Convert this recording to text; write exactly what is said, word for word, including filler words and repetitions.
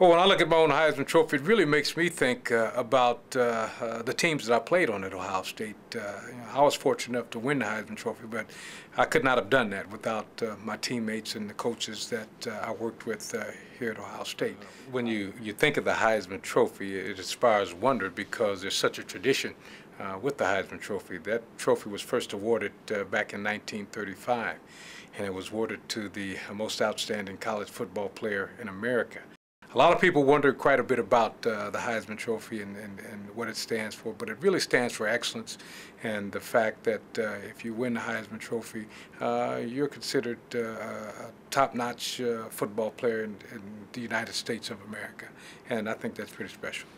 Well, when I look at my own Heisman Trophy, it really makes me think uh, about uh, uh, the teams that I played on at Ohio State. Uh, you know, I was fortunate enough to win the Heisman Trophy, but I could not have done that without uh, my teammates and the coaches that uh, I worked with uh, here at Ohio State. When you, you think of the Heisman Trophy, it inspires wonder because there's such a tradition uh, with the Heisman Trophy. That trophy was first awarded uh, back in nineteen thirty-five, and it was awarded to the most outstanding college football player in America. A lot of people wonder quite a bit about uh, the Heisman Trophy and, and, and what it stands for, but it really stands for excellence and the fact that uh, if you win the Heisman Trophy, uh, you're considered uh, a top-notch uh, football player in, in the United States of America, and I think that's pretty special.